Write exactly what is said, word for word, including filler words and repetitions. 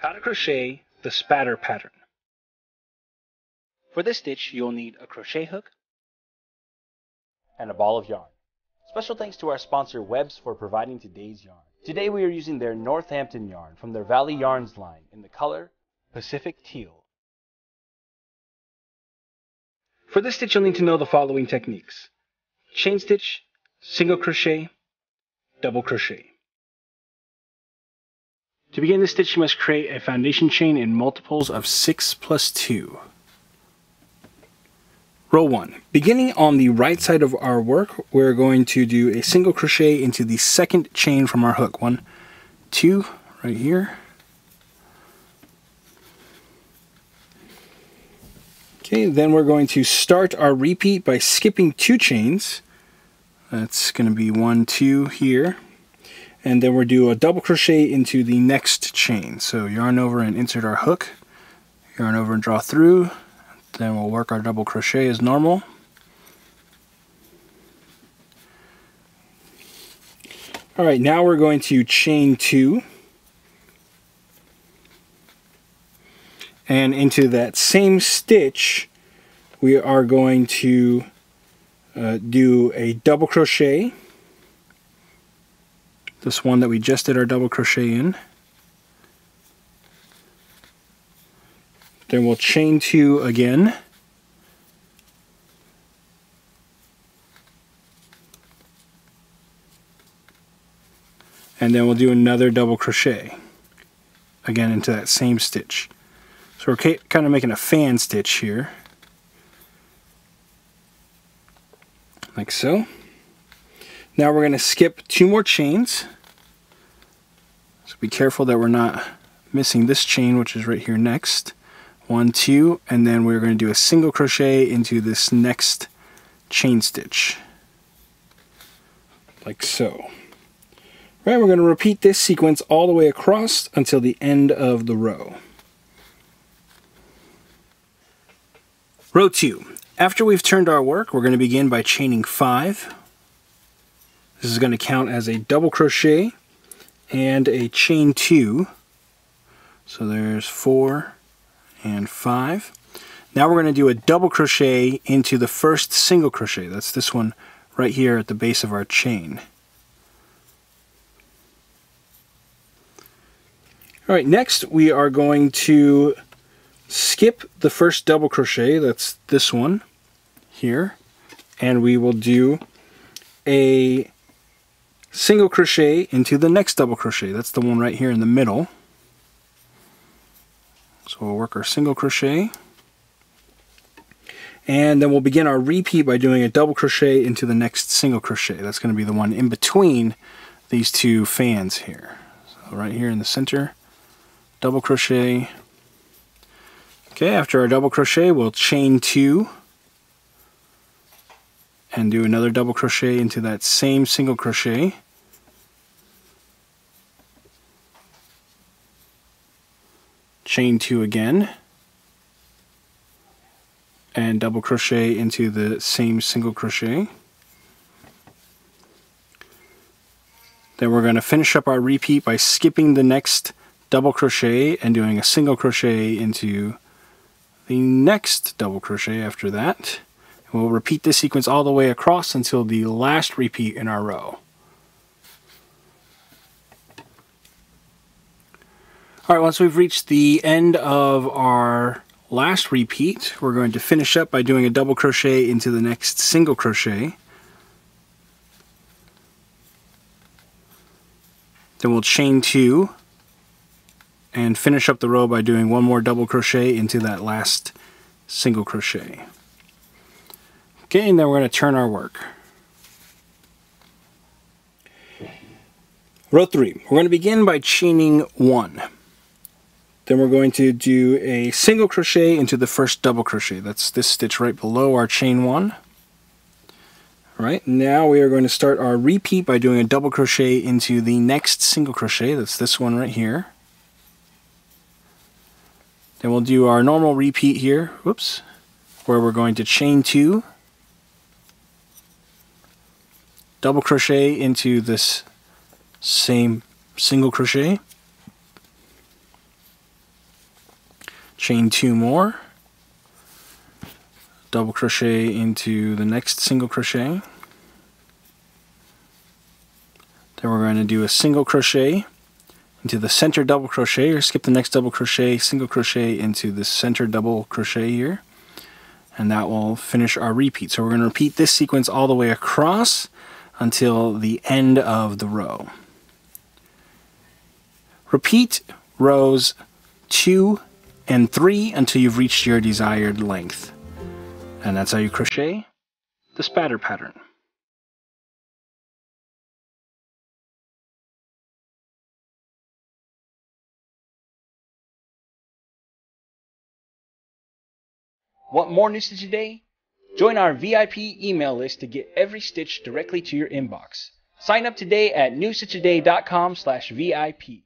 How to crochet the spatter pattern. For this stitch, you'll need a crochet hook and a ball of yarn. Special thanks to our sponsor Webbs for providing today's yarn. Today we are using their Northampton yarn from their Valley Yarns line in the color Pacific Teal. For this stitch, you'll need to know the following techniques: chain stitch, single crochet, double crochet. To begin this stitch, you must create a foundation chain in multiples of six plus two. Row one. Beginning on the right side of our work, we're going to do a single crochet into the second chain from our hook. One, two, right here. Okay, then we're going to start our repeat by skipping two chains. That's going to be one, two here. And then we'll do a double crochet into the next chain. So yarn over and insert our hook, yarn over and draw through, then we'll work our double crochet as normal. All right, now we're going to chain two, and into that same stitch we are going to uh, do a double crochet. This one that we just did our double crochet in. Then we'll chain two again. And then we'll do another double crochet. Again into that same stitch. So we're kind of making a fan stitch here. Like so. Now we're going to skip two more chains, so be careful that we're not missing this chain, which is right here next. One, two, and then we're going to do a single crochet into this next chain stitch, like so. All right, we're going to repeat this sequence all the way across until the end of the row. Row two. After we've turned our work, we're going to begin by chaining five. This is going to count as a double crochet and a chain two. So there's four and five. Now we're going to do a double crochet into the first single crochet. That's this one right here at the base of our chain. All right, next we are going to skip the first double crochet. That's this one here. And we will do a single crochet into the next double crochet. That's the one right here in the middle. So we'll work our single crochet, and then we'll begin our repeat by doing a double crochet into the next single crochet. That's going to be the one in between these two fans here. So right here in the center, double crochet. Okay, after our double crochet, we'll chain two and do another double crochet into that same single crochet. Chain two again. And double crochet into the same single crochet. Then we're going to finish up our repeat by skipping the next double crochet and doing a single crochet into the next double crochet after that. We'll repeat this sequence all the way across until the last repeat in our row. All right, once we've reached the end of our last repeat, we're going to finish up by doing a double crochet into the next single crochet. Then we'll chain two and finish up the row by doing one more double crochet into that last single crochet. Okay, and then we're going to turn our work. Row three. We're going to begin by chaining one. Then we're going to do a single crochet into the first double crochet. That's this stitch right below our chain one. All right, now we are going to start our repeat by doing a double crochet into the next single crochet. That's this one right here. Then we'll do our normal repeat here, whoops, where we're going to chain two, double crochet into this same single crochet, chain two more, double crochet into the next single crochet, then we're going to do a single crochet into the center double crochet, or skip the next double crochet, single crochet into the center double crochet here, and that will finish our repeat. So we're going to repeat this sequence all the way across until the end of the row. Repeat rows two and three until you've reached your desired length. And that's how you crochet the spatter pattern. Want more new stitches today? Join our V I P email list to get every stitch directly to your inbox. Sign up today at new stitch a day dot com slash V I P.